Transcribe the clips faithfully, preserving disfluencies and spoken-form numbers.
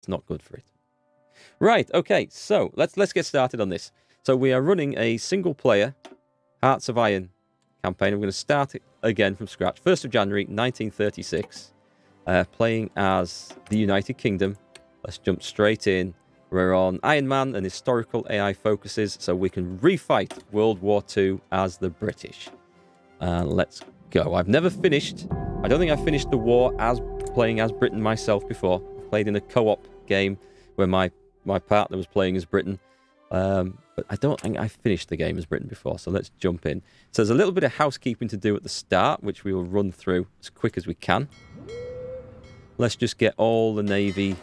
It's not good for it. Right, okay, so let's let's get started on this. So we are running a single-player Hearts of Iron campaign. I'm going to start it again from scratch. first of January, nineteen thirty-six. Uh, playing as the United Kingdom. Let's jump straight in. We're on Iron Man and historical A I focuses, so we can refight World War Two as the British. Uh, let's go. I've never finished. I don't think I finished the war as playing as Britain myself before. I played in a co-op game where my, my partner was playing as Britain. Um, but I don't think I finished the game as Britain before, so let's jump in. So there's a little bit of housekeeping to do at the start, which we will run through as quick as we can. Let's just get all the Navy,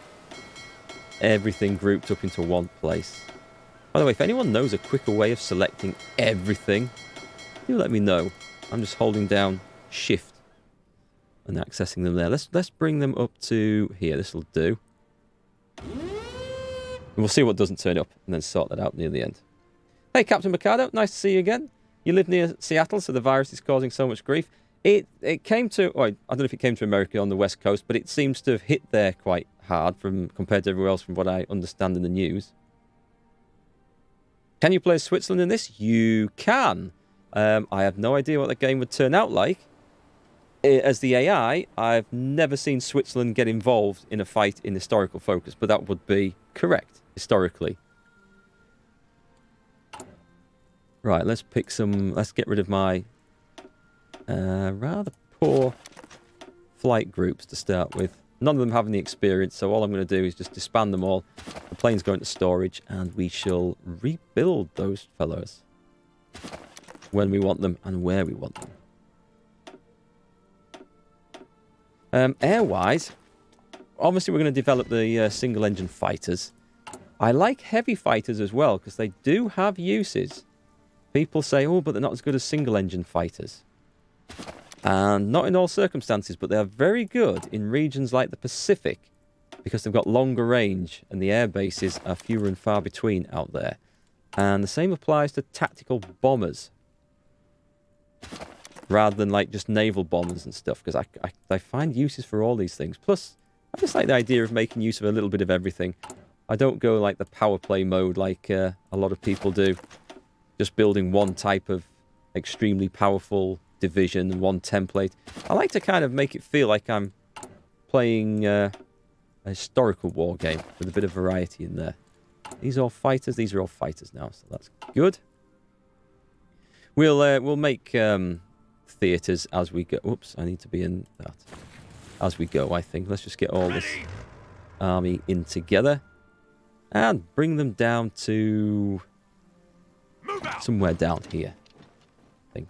everything grouped up into one place. By the way, if anyone knows a quicker way of selecting everything, do let me know. I'm just holding down Shift and accessing them there. Let's, let's bring them up to here. This will do. And we'll see what doesn't turn up and then sort that out near the end. Hey, Captain Mikado, nice to see you again. You live near Seattle, so the virus is causing so much grief. It, it came to, well, I don't know if it came to America on the West Coast, but it seems to have hit there quite hard from compared to everywhere else from what I understand in the news. Can you play as Switzerland in this? You can. Um, I have no idea what the game would turn out like. As the A I, I've never seen Switzerland get involved in a fight in historical focus, but that would be correct, historically. Right, let's pick some, let's get rid of my uh, rather poor flight groups to start with. None of them having the experience, so all I'm going to do is just disband them all. The planes go into storage, and we shall rebuild those fellows when we want them and where we want them. Um, air-wise, obviously we're going to develop the uh, single-engine fighters. I like heavy fighters as well, because they do have uses. People say, oh, but they're not as good as single-engine fighters. And not in all circumstances, but they are very good in regions like the Pacific, because they've got longer range, and the air bases are fewer and far between out there. And the same applies to tactical bombers, rather than like just naval bombers and stuff, because I, I, I find uses for all these things. Plus, I just like the idea of making use of a little bit of everything. I don't go like the power play mode like uh, a lot of people do, just building one type of extremely powerful division and one template. I like to kind of make it feel like I'm playing uh, a historical war game with a bit of variety in there. These are all fighters. These are all fighters now, so that's good. We'll, uh, we'll make... Um, theaters as we go. Oops, I need to be in that. As we go, I think. Let's just get all this army in together and bring them down to somewhere down here, I think.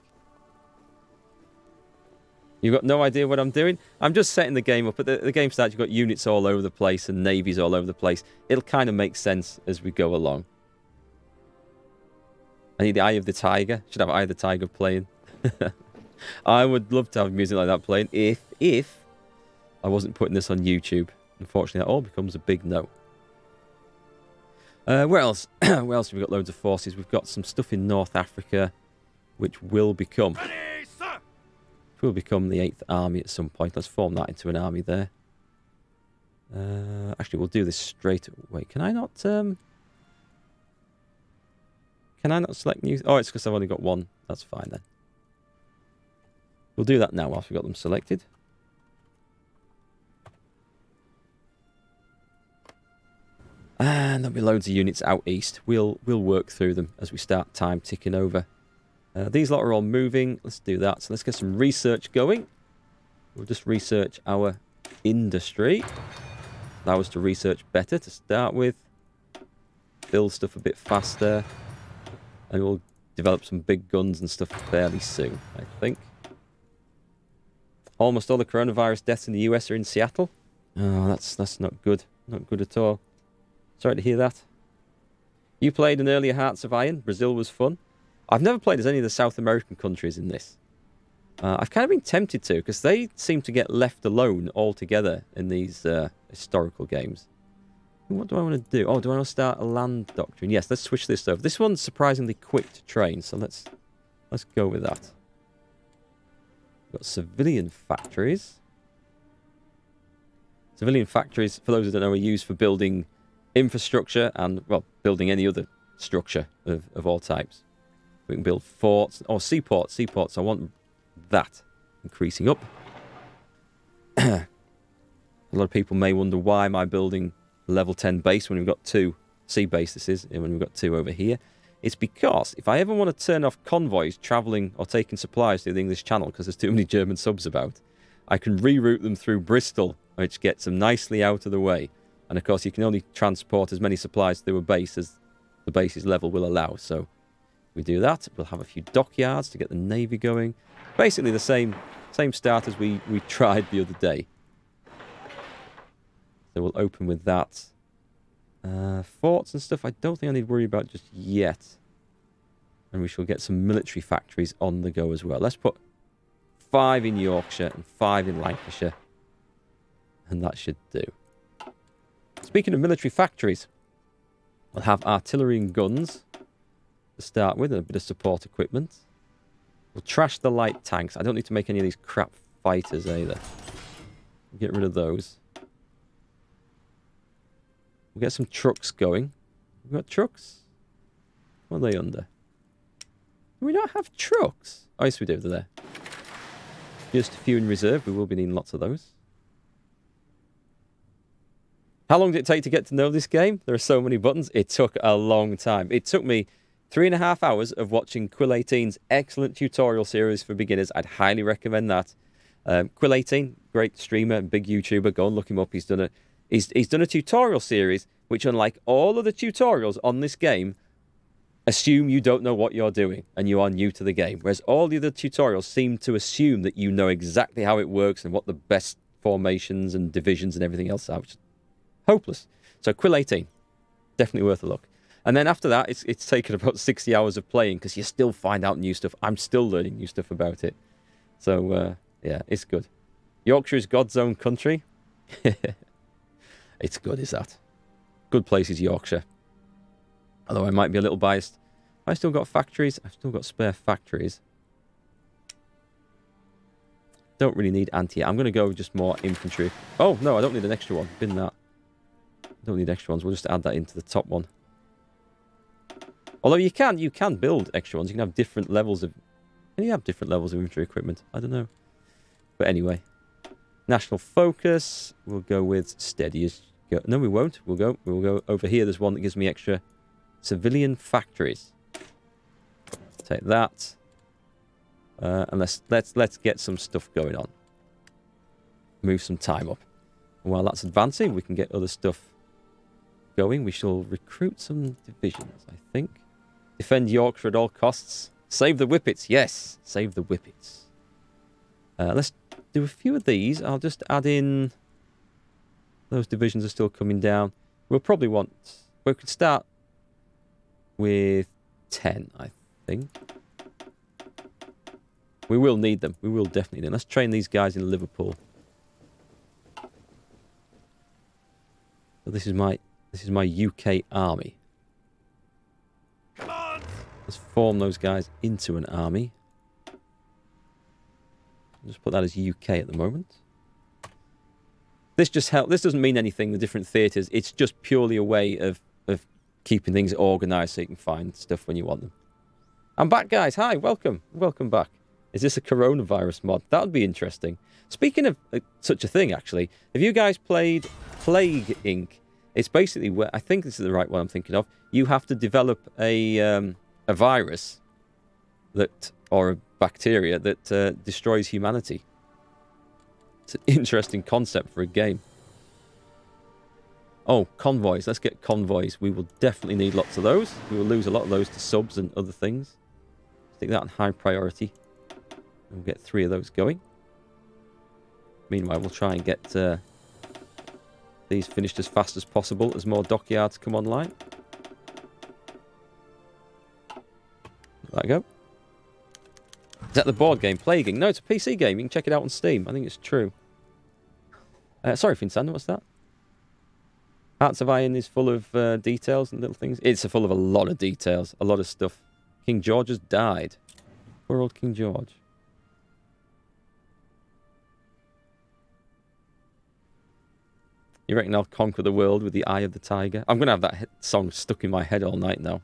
You've got no idea what I'm doing? I'm just setting the game up. At the, the game starts, you've got units all over the place and navies all over the place. It'll kind of make sense as we go along. I need the Eye of the Tiger. Should have Eye of the Tiger playing. I would love to have music like that playing if, if I wasn't putting this on YouTube. Unfortunately, that all becomes a big no. Uh, where else? Where else have we got loads of forces? We've got some stuff in North Africa, which will become... Ready, sir. Will become the eighth Army at some point. Let's form that into an army there. Uh, actually, we'll do this straight away. Can I not... Um, can I not select new... Oh, it's because I've only got one. That's fine then. We'll do that now whilst we've got them selected. And there'll be loads of units out east. We'll we'll work through them as we start time ticking over. Uh, these lot are all moving. Let's do that. So let's get some research going. We'll just research our industry. Allow us to research better to start with. Build stuff a bit faster. And we'll develop some big guns and stuff fairly soon, I think. Almost all the coronavirus deaths in the U S are in Seattle. Oh, that's that's not good. Not good at all. Sorry to hear that. You played an earlier Hearts of Iron. Brazil was fun. I've never played as any of the South American countries in this. Uh, I've kind of been tempted to, because they seem to get left alone altogether in these uh, historical games. What do I want to do? Oh, do I want to start a land doctrine? Yes, let's switch this over. This one's surprisingly quick to train, so let's let's go with that. Got civilian factories. Civilian factories, for those who don't know, are used for building infrastructure and, well, building any other structure of, of all types. We can build forts. Oh, seaports. Seaports. I want that increasing up. A lot of people may wonder why am I building a level ten base when we've got two sea bases and when we've got two over here. It's because if I ever want to turn off convoys travelling or taking supplies through the English Channel because there's too many German subs about, I can reroute them through Bristol, which gets them nicely out of the way. And of course, you can only transport as many supplies through a base as the base's level will allow. So we do that. We'll have a few dockyards to get the navy going. Basically the same same start as we, we tried the other day. So we'll open with that. Uh, forts and stuff I don't think I need to worry about just yet. And we shall get some military factories on the go as well. Let's put five in Yorkshire and five in Lancashire. And that should do. Speaking of military factories, we'll have artillery and guns to start with and a bit of support equipment. We'll trash the light tanks. I don't need to make any of these crap fighters either. Get rid of those. We'll get some trucks going. We've got trucks? What are they under? Do we not have trucks? Oh, yes, we do. They're there. Just a few in reserve. We will be needing lots of those. How long did it take to get to know this game? There are so many buttons. It took a long time. It took me three and a half hours of watching Quill eighteen's excellent tutorial series for beginners. I'd highly recommend that. Um, Quill eighteen, great streamer and big YouTuber. Go and look him up. He's done a He's, he's done a tutorial series which, unlike all other tutorials on this game, assume you don't know what you're doing and you are new to the game. Whereas all the other tutorials seem to assume that you know exactly how it works and what the best formations and divisions and everything else are, which is hopeless. So Quill eighteen, definitely worth a look. And then after that, it's, it's taken about sixty hours of playing because you still find out new stuff. I'm still learning new stuff about it. So, uh, yeah, it's good. Yorkshire is God's own country. It's good, is that? Good place is Yorkshire. Although I might be a little biased. I've still got factories. I've still got spare factories. Don't really need anti-air. I'm going to go just more infantry. Oh, no, I don't need an extra one. Bin that. Don't need extra ones. We'll just add that into the top one. Although you can, you can build extra ones. You can have different levels of... Can you have different levels of infantry equipment? I don't know. But anyway... National focus, we'll go with steady as go. No, we won't. We'll go We'll go over here. There's one that gives me extra civilian factories. Take that. Uh, and let's, let's, let's get some stuff going on. Move some time up. And while that's advancing, we can get other stuff going. We shall recruit some divisions, I think. Defend Yorkshire at all costs. Save the whippets. Yes, save the whippets. Uh, let's... do a few of these. I'll just add in... Those divisions are still coming down. We'll probably want... We could start with ten, I think. We will need them. We will definitely need them. Let's train these guys in Liverpool. So this is my... This is my U K army. Come on! Let's form those guys into an army. Just put that as U K at the moment. This just help. This doesn't mean anything, the different theatres. It's just purely a way of, of keeping things organised so you can find stuff when you want them. I'm back, guys. Hi, welcome. Welcome back. Is this a coronavirus mod? That would be interesting. Speaking of uh, such a thing, actually, have you guys played Plague Incorporated? It's basically where... I think this is the right one I'm thinking of. You have to develop a, um, a virus that... or a bacteria that uh, destroys humanity. It's an interesting concept for a game. Oh, convoys. Let's get convoys. We will definitely need lots of those. We will lose a lot of those to subs and other things. Stick that on high priority. We'll get three of those going. Meanwhile, we'll try and get uh, these finished as fast as possible as more dockyards come online. Let that go. Is that the board game, Plague Incorporated? No, it's a P C game. You can check it out on Steam. I think it's true. Uh, sorry, Finsanda, what's that? Hearts of Iron is full of uh, details and little things. It's full of a lot of details, a lot of stuff. King George has died. Poor old King George. You reckon I'll conquer the world with the eye of the tiger? I'm going to have that song stuck in my head all night now.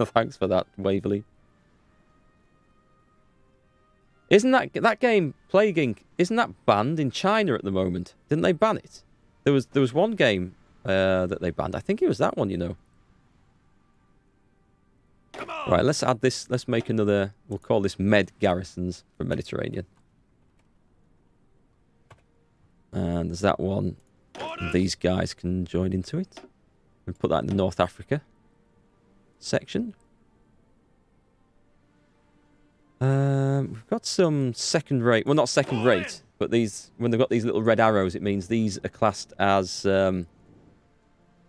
Thanks for that, Waverley. Isn't that that game, Plague Incorporated, isn't that banned in China at the moment? Didn't they ban it? There was there was one game uh, that they banned. I think it was that one, you know. Right, let's add this. Let's make another. We'll call this Med Garrisons for Mediterranean. And there's that one. Orders. These guys can join into it. We'll put that in the North Africa section. Um, we've got some second rate, well not second rate, but these, when they've got these little red arrows, it means these are classed as um,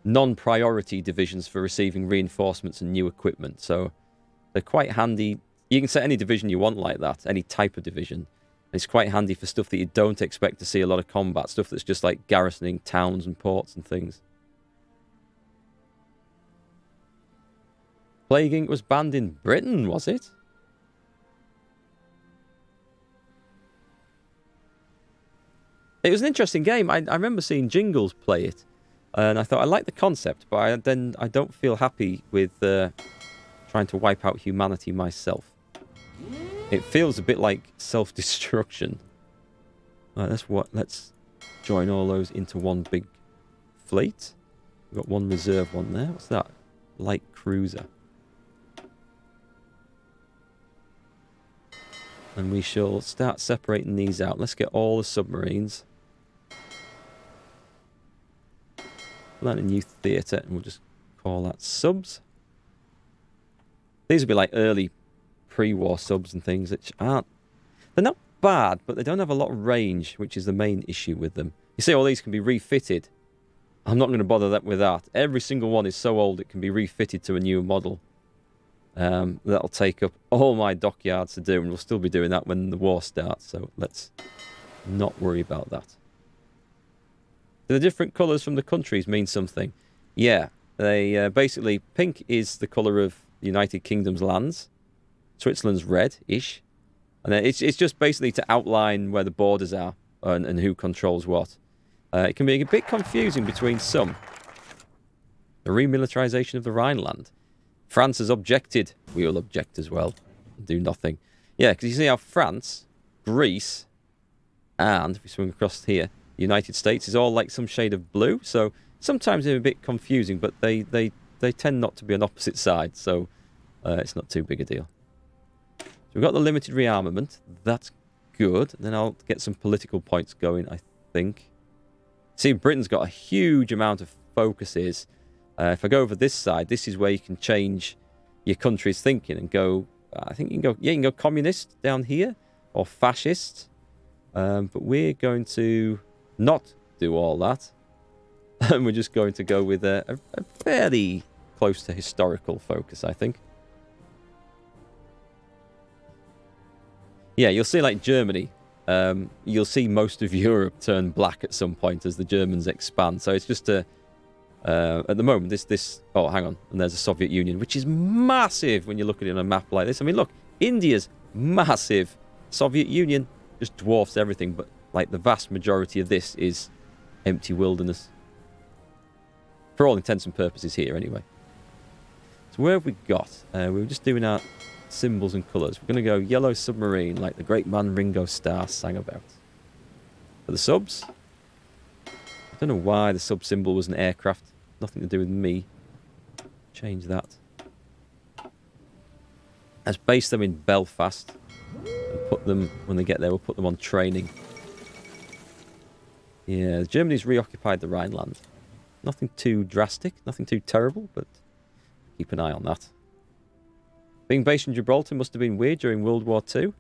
non-priority divisions for receiving reinforcements and new equipment. So they're quite handy. You can set any division you want like that, any type of division. And it's quite handy for stuff that you don't expect to see a lot of combat, stuff that's just like garrisoning towns and ports and things. Plague Incorporated was banned in Britain, was it? It was an interesting game. I, I remember seeing Jingles play it, and I thought I like the concept, but I, then I don't feel happy with uh, trying to wipe out humanity myself. It feels a bit like self-destruction. Right, that's what. Let's join all those into one big fleet. We've got one reserve one there. What's that? Light cruiser. And we shall start separating these out. Let's get all the submarines. Learn a new theatre, and we'll just call that subs. These would be like early pre-war subs and things, which aren't... They're not bad, but they don't have a lot of range, which is the main issue with them. You see, all these can be refitted. I'm not going to bother that with that. Every single one is so old it can be refitted to a newer model. Um, that'll take up all my dockyards to do, and we'll still be doing that when the war starts, so let's not worry about that. Do the different colours from the countries mean something? Yeah, they uh, basically, pink is the colour of the United Kingdom's lands, Switzerland's red-ish, and it's, it's just basically to outline where the borders are and, and who controls what. Uh, it can be a bit confusing between some. The remilitarisation of the Rhineland. France has objected. We will object as well. Do nothing. Yeah, because you see how France, Greece, and if we swing across here, the United States is all like some shade of blue. So sometimes they're a bit confusing, but they, they, they tend not to be on opposite sides. So uh, it's not too big a deal. So we've got the limited rearmament. That's good. Then I'll get some political points going, I think. See, Britain's got a huge amount of focuses. Uh, if I go over this side, this is where you can change your country's thinking and go, I think you can go, yeah, you can go communist down here or fascist. Um, but we're going to not do all that. And we're just going to go with a, a, a fairly close to historical focus, I think. Yeah, you'll see like Germany. Um, you'll see most of Europe turn black at some point as the Germans expand. So it's just a... Uh, at the moment, this, this, oh, hang on, and there's the Soviet Union, which is massive when you look at it on a map like this. I mean, look, India's massive. Soviet Union just dwarfs everything, but, like, the vast majority of this is empty wilderness. For all intents and purposes here, anyway. So where have we got? Uh, we were just doing our symbols and colours. We're going to go yellow submarine, like the great man Ringo Starr sang about. For the subs... I don't know why the sub symbol was an aircraft. Nothing to do with me. Change that. Let's base them in Belfast. And put them, when they get there, we'll put them on training. Yeah, Germany's reoccupied the Rhineland. Nothing too drastic, nothing too terrible, but keep an eye on that. Being based in Gibraltar must have been weird during World War Two.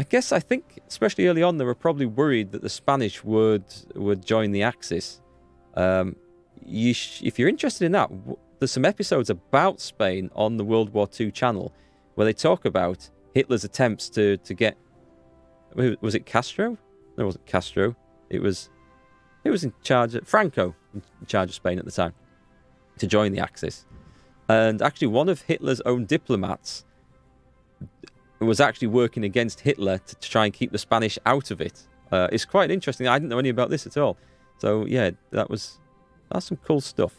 I guess I think, especially early on, they were probably worried that the Spanish would would join the Axis. Um, you sh if you're interested in that, w there's some episodes about Spain on the World War Two Channel where they talk about Hitler's attempts to to get. Was it Castro? No, it wasn't Castro. It was it was in charge of, Franco in charge of Spain at the time to join the Axis, and actually one of Hitler's own diplomats was actually working against Hitler to, to try and keep the Spanish out of it. Uh, it's quite interesting. I didn't know any about this at all. So yeah, that was that's some cool stuff.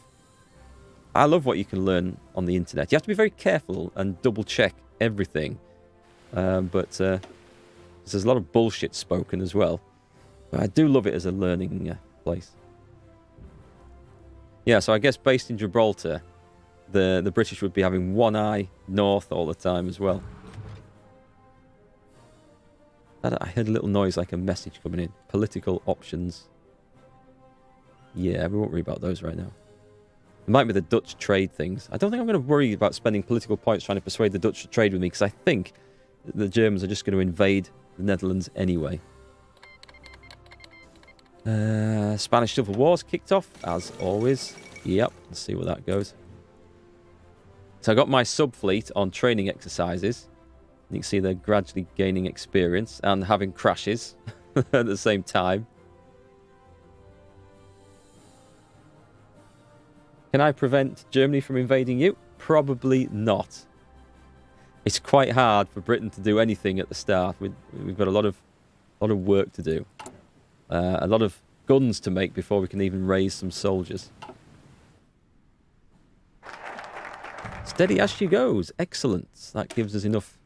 I love what you can learn on the internet. You have to be very careful and double check everything, um, but uh, there's a lot of bullshit spoken as well. But I do love it as a learning uh, place. Yeah, so I guess based in Gibraltar, the the British would be having one eye north all the time as well. I heard a little noise like a message coming in. Political options. Yeah, we won't worry about those right now. It might be the Dutch trade things. I don't think I'm going to worry about spending political points trying to persuade the Dutch to trade with me, because I think the Germans are just going to invade the Netherlands anyway. Uh, Spanish Civil War's kicked off, as always. Yep, let's see where that goes. So I got my sub-fleet on training exercises. You can see they're gradually gaining experience and having crashes at the same time. Can I prevent Germany from invading you? Probably not. It's quite hard for Britain to do anything at the start. We've, we've got a lot of, a lot of work to do. Uh, a lot of guns to make before we can even raise some soldiers. Steady as she goes. Excellent. That gives us enough...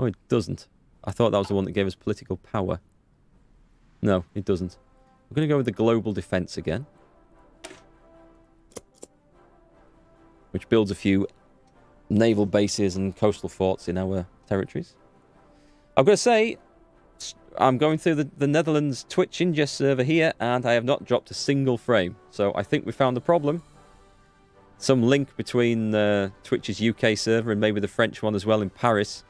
Oh, it doesn't. I thought that was the one that gave us political power. No, it doesn't. We're going to go with the global defense again. Which builds a few naval bases and coastal forts in our territories. I've got to say, I'm going through the, the Netherlands Twitch ingest server here, and I have not dropped a single frame. So I think we found the problem. Some link between uh, Twitch's U K server and maybe the French one as well in Paris.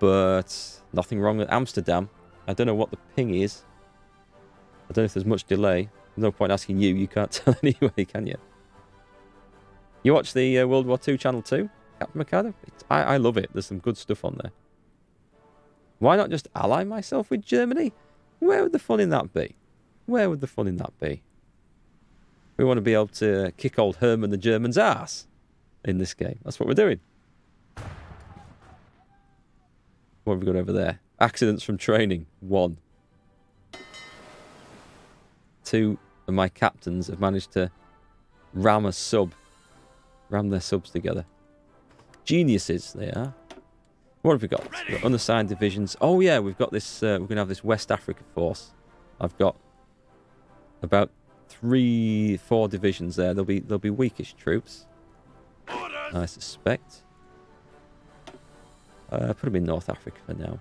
But nothing wrong with Amsterdam. I don't know what the ping is. I don't know if there's much delay. No point asking you. You can't tell anyway, can you? You watch the uh, World War Two Channel too, Captain Mercado? It's, I, I love it. There's some good stuff on there. Why not just ally myself with Germany? Where would the fun in that be? Where would the fun in that be? We want to be able to kick old Herman the German's ass in this game. That's what we're doing. What have we got over there? Accidents from training. One. Two of my captains have managed to ram a sub. Ram their subs together. Geniuses, they are. What have we got? We've got unassigned divisions. Oh yeah, we've got this, uh, we're going to have this West Africa force. I've got about three, four divisions there. They'll be, they'll be weakish troops, I suspect. Uh, put them in North Africa for now.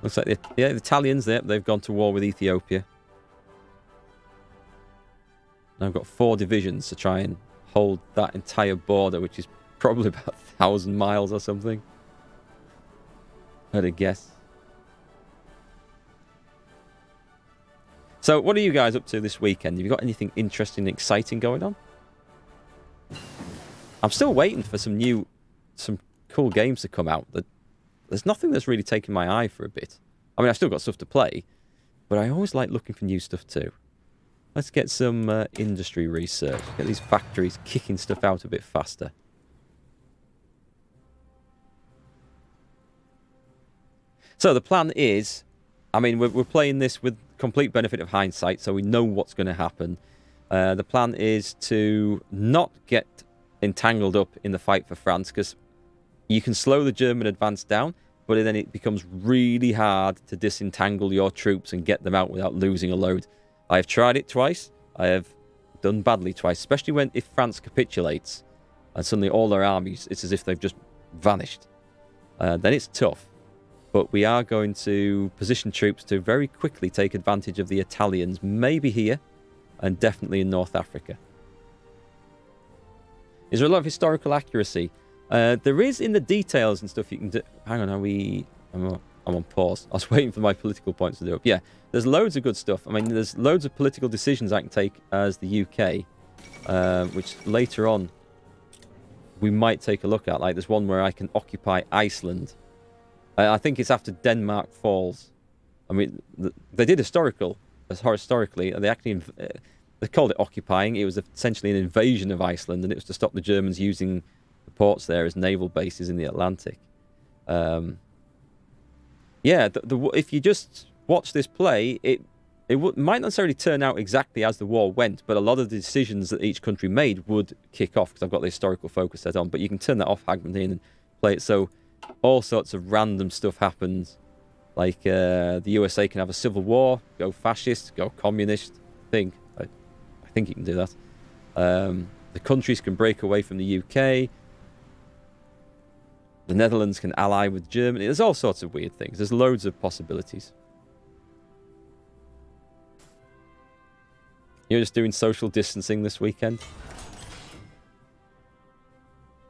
Looks like the, yeah, the Italians, they, they've gone to war with Ethiopia. And I've got four divisions to try and hold that entire border, which is probably about a thousand miles or something. I'd have guessed. So, what are you guys up to this weekend? Have you got anything interesting and exciting going on? I'm still waiting for some new, some cool games to come out. There's nothing that's really taken my eye for a bit. I mean, I've still got stuff to play, but I always like looking for new stuff too. Let's get some uh, industry research. Get these factories kicking stuff out a bit faster. So, the plan is... I mean, we're, we're playing this with complete benefit of hindsight, so we know what's going to happen. Uh, the plan is to not get entangled up in the fight for France, because you can slow the German advance down, but then it becomes really hard to disentangle your troops and get them out without losing a load. I have tried it twice. I have done badly twice, especially when if France capitulates and suddenly all their armies, it's as if they've just vanished. Uh, then it's tough. But we are going to position troops to very quickly take advantage of the Italians, maybe here, and definitely in North Africa. Is there a lot of historical accuracy? Uh, there is in the details and stuff you can do. Hang on, are we... I'm on, I'm on pause. I was waiting for my political points to do up. Yeah, there's loads of good stuff. I mean, there's loads of political decisions I can take as the U K, uh, which later on we might take a look at. Like, there's one where I can occupy Iceland. I think it's after Denmark falls. I mean, they did historical, historically, and they actually, they called it occupying. It was essentially an invasion of Iceland, and it was to stop the Germans using the ports there as naval bases in the Atlantic. Um, yeah, the, the, if you just watch this play, it it w might not necessarily turn out exactly as the war went, but a lot of the decisions that each country made would kick off, because I've got the historical focus set on. But you can turn that off, Hagman, and play it so all sorts of random stuff happens. Like uh, the U S A can have a civil war, go fascist, go communist. I think I, I think you can do that. Um, the countries can break away from the U K. The Netherlands can ally with Germany. There's all sorts of weird things. There's loads of possibilities. You're just doing social distancing this weekend?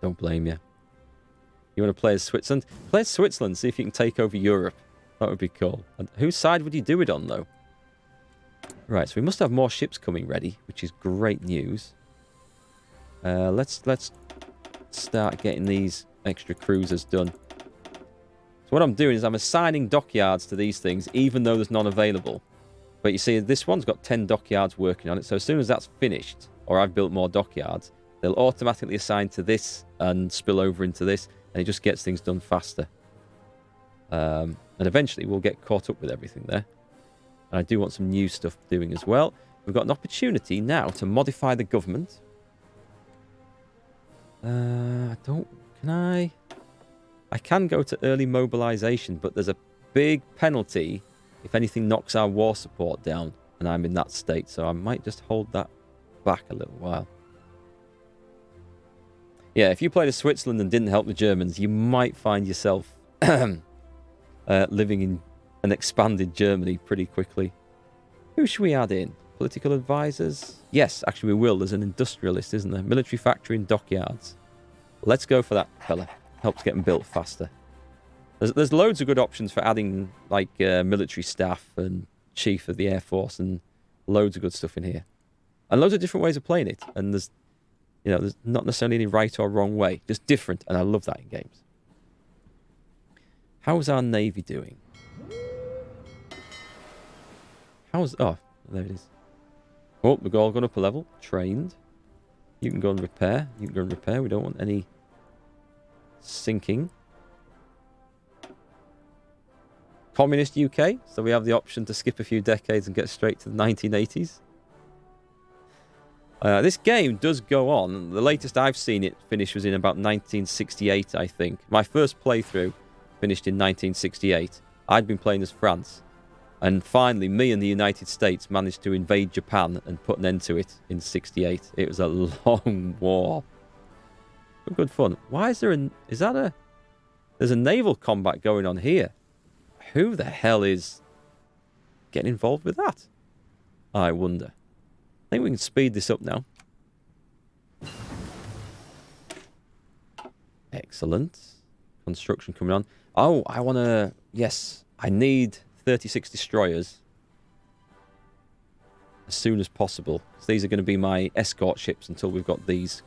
Don't blame you. You want to play as Switzerland? Play as Switzerland. See if you can take over Europe. That would be cool. And whose side would you do it on, though? Right, so we must have more ships coming ready, which is great news. Uh, let's let's start getting these extra cruisers done. So what I'm doing is I'm assigning dockyards to these things, even though there's none available. But you see, this one's got ten dockyards working on it, so as soon as that's finished, or I've built more dockyards, they'll automatically assign to this and spill over into this, and it just gets things done faster. Um, and eventually we'll get caught up with everything there. And I do want some new stuff doing as well. We've got an opportunity now to modify the government. Uh, I don't... Can I? I can go to early mobilization, but there's a big penalty if anything knocks our war support down, and I'm in that state, so I might just hold that back a little while. Yeah, if you played as Switzerland and didn't help the Germans, you might find yourself uh, living in an expanded Germany pretty quickly. Who should we add in? Political advisors? Yes, actually we will. There's an industrialist, isn't there? Military factory and dockyards. Let's go for that fella. Helps get them built faster. There's, there's loads of good options for adding, like, uh, military staff and chief of the Air Force and loads of good stuff in here. And loads of different ways of playing it. And there's, you know, there's not necessarily any right or wrong way. Just different. And I love that in games. How's our Navy doing? How's... Oh, there it is. Oh, we're all gone up a level. Trained. You can go and repair. You can go and repair. We don't want any sinking. Communist U K. So we have the option to skip a few decades and get straight to the nineteen eighties. Uh, this game does go on. The latest I've seen it finish was in about nineteen sixty-eight, I think. My first playthrough finished in nineteen sixty-eight. I'd been playing as France. And finally, me and the United States managed to invade Japan and put an end to it in sixty-eight. It was a long war. But good fun. Why is there an... Is that a... There's a naval combat going on here. Who the hell is getting involved with that? I wonder. I think we can speed this up now. Excellent. Construction coming on. Oh, I want to... Yes, I need... thirty-six destroyers as soon as possible. So these are going to be my escort ships until we've got these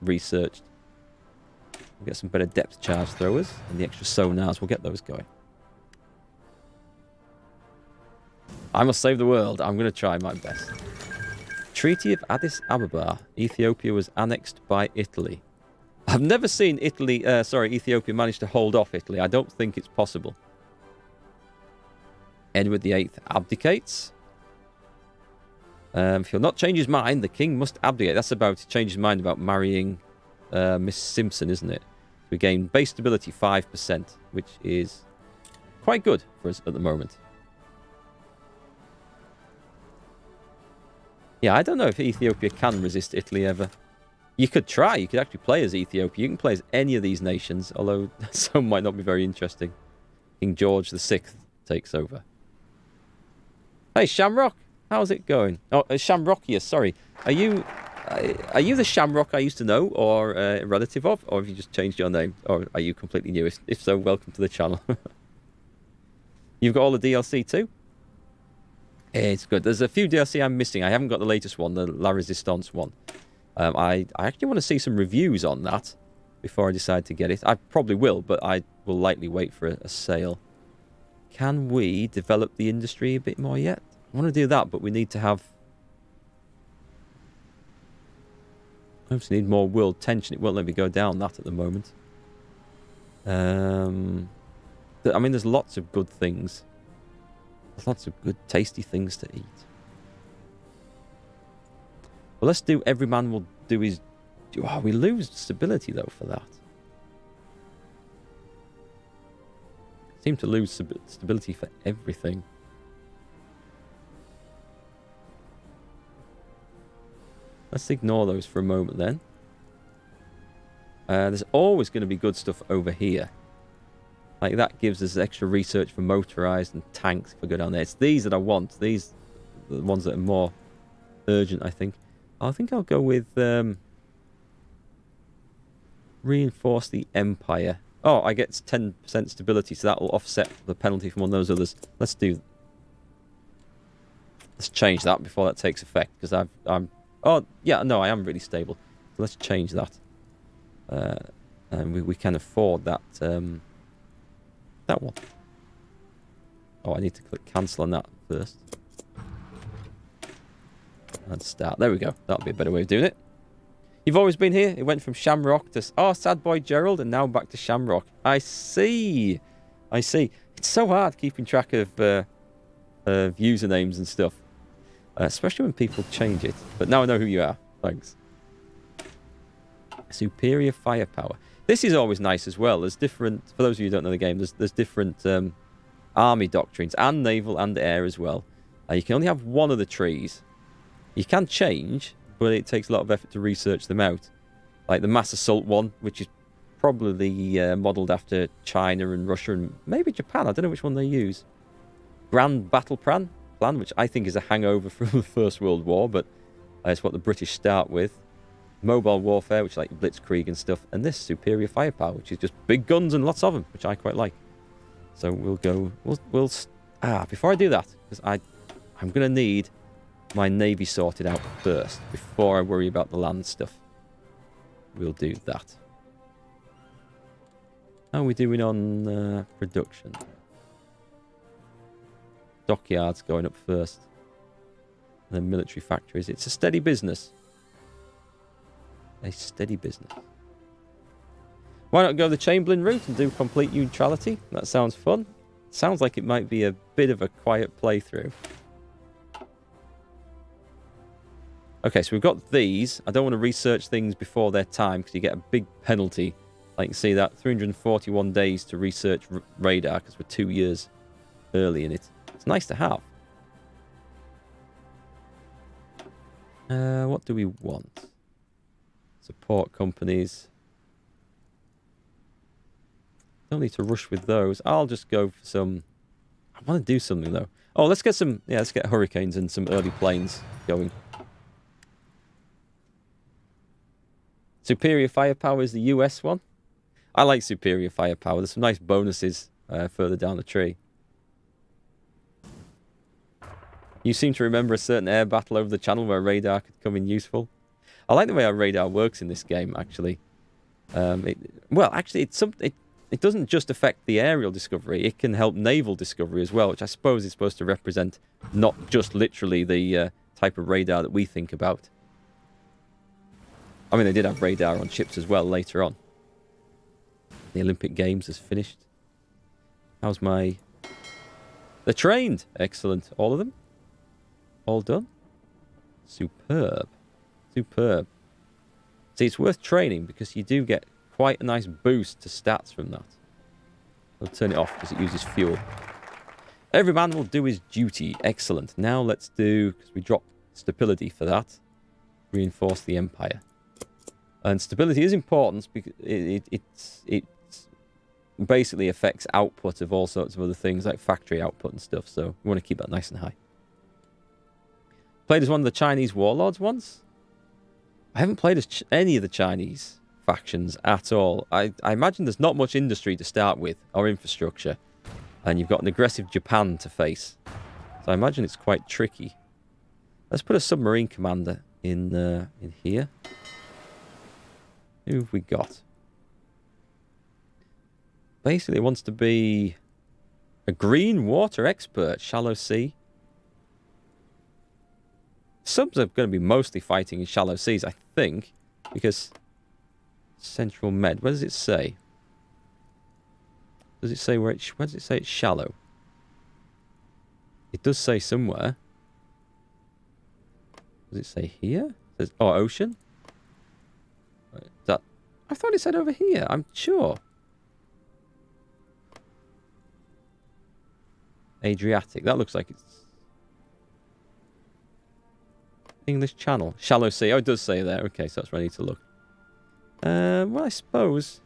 researched. We'll get some better depth charge throwers and the extra sonars. We'll get those going. I must save the world. I'm going to try my best. Treaty of Addis Ababa. Ethiopia was annexed by Italy. I've never seen Italy, uh, sorry, Ethiopia manage to hold off Italy. I don't think it's possible. Edward the eighth abdicates. Um, if he'll not change his mind, the king must abdicate. That's about to change his mind about marrying uh, Miss Simpson, isn't it? We gain base stability five percent, which is quite good for us at the moment. Yeah, I don't know if Ethiopia can resist Italy ever. You could try. You could actually play as Ethiopia. You can play as any of these nations, although some might not be very interesting. King George the Sixth takes over. Hey, Shamrock, how's it going? Oh, uh, Shamrockia, sorry. Are you uh, are you the Shamrock I used to know, or uh, a relative of, or have you just changed your name, or are you completely new? If, if so, welcome to the channel. You've got all the D L C too? It's good. There's a few D L C I'm missing. I haven't got the latest one, the La Resistance one. Um, I, I actually want to see some reviews on that before I decide to get it. I probably will, but I will likely wait for a, a sale. Can we develop the industry a bit more yet? I want to do that, but we need to have... I obviously need more world tension. It won't let me go down that at the moment. Um, I mean, there's lots of good things. There's lots of good, tasty things to eat. Well, let's do every man will do his... Oh, we lose stability, though, for that. Seem to lose stability for everything. Let's ignore those for a moment, then. Uh, there's always going to be good stuff over here. Like, that gives us extra research for motorized and tanks if we go down there. It's these that I want. These are the ones that are more urgent, I think. I think I'll go with... Um, reinforce the Empire. Oh, I get ten percent stability, so that will offset the penalty from one of those others. Let's do... Let's change that before that takes effect, because I've... I'm... Oh, yeah, no, I am really stable. So let's change that. Uh, and we, we can afford that, um, that one. Oh, I need to click cancel on that first. And start. There we go. That'll be a better way of doing it. You've always been here. It went from Shamrock to... Oh, sad boy Gerald, and now back to Shamrock. I see. I see. It's so hard keeping track of, uh, of usernames and stuff. Uh, especially when people change it. But now I know who you are. Thanks. Superior firepower. This is always nice as well. There's different... For those of you who don't know the game, there's, there's different um, army doctrines. And naval and air as well. Uh, you can only have one of the trees. You can change, but it takes a lot of effort to research them out. Like the mass assault one, which is probably uh, modelled after China and Russia and maybe Japan. I don't know which one they use. Grand Battle Plan. Plan, which I think is a hangover from the First World War, but uh, it's what the British start with. Mobile warfare, which is like Blitzkrieg and stuff, and this superior firepower, which is just big guns and lots of them, which I quite like. So we'll go. We'll. we'll ah, before I do that, because I, I'm gonna need my navy sorted out first before I worry about the land stuff. We'll do that. How are we doing on uh, production? Dockyards going up first. And then military factories. It's a steady business. A steady business. Why not go the Chamberlain route and do complete neutrality? That sounds fun. Sounds like it might be a bit of a quiet playthrough. Okay, so we've got these. I don't want to research things before their time because you get a big penalty. I can see that. three hundred forty-one days to research r radar because we're two years early in it. It's nice to have. Uh, what do we want? Support companies. Don't need to rush with those. I'll just go for some... I want to do something, though. Oh, let's get some... Yeah, let's get hurricanes and some early planes going. Superior firepower is the U S one. I like superior firepower. There's some nice bonuses uh, further down the tree. You seem to remember a certain air battle over the channel where radar could come in useful. I like the way our radar works in this game, actually. Um, it, well, actually, it's some, it, it doesn't just affect the aerial discovery. It can help naval discovery as well, which I suppose is supposed to represent not just literally the uh, type of radar that we think about. I mean, they did have radar on ships as well later on. The Olympic Games is finished. How's my... They're trained! Excellent. All of them? All done. Superb. Superb. See, it's worth training because you do get quite a nice boost to stats from that. I'll turn it off because it uses fuel. Every man will do his duty. Excellent. Now let's do... Because we drop stability for that. Reinforce the Empire. And stability is important because it, it, it, it basically affects output of all sorts of other things like factory output and stuff. So we want to keep that nice and high. Played as one of the Chinese warlords once. I haven't played as ch any of the Chinese factions at all. I, I imagine there's not much industry to start with, or infrastructure. And you've got an aggressive Japan to face. So I imagine it's quite tricky. Let's put a submarine commander in, uh, in here. Who have we got? Basically it wants to be a green water expert, shallow sea. Subs are going to be mostly fighting in shallow seas, I think, because Central Med, what does it say? Does it say where it's... Where does it say it's shallow? It does say somewhere. Does it say here? It says, oh, ocean? Is that... I thought it said over here. I'm sure. Adriatic. That looks like it's... English Channel. Shallow sea. Oh, it does say there. Okay, so that's where I need to look. Uh, well, I suppose...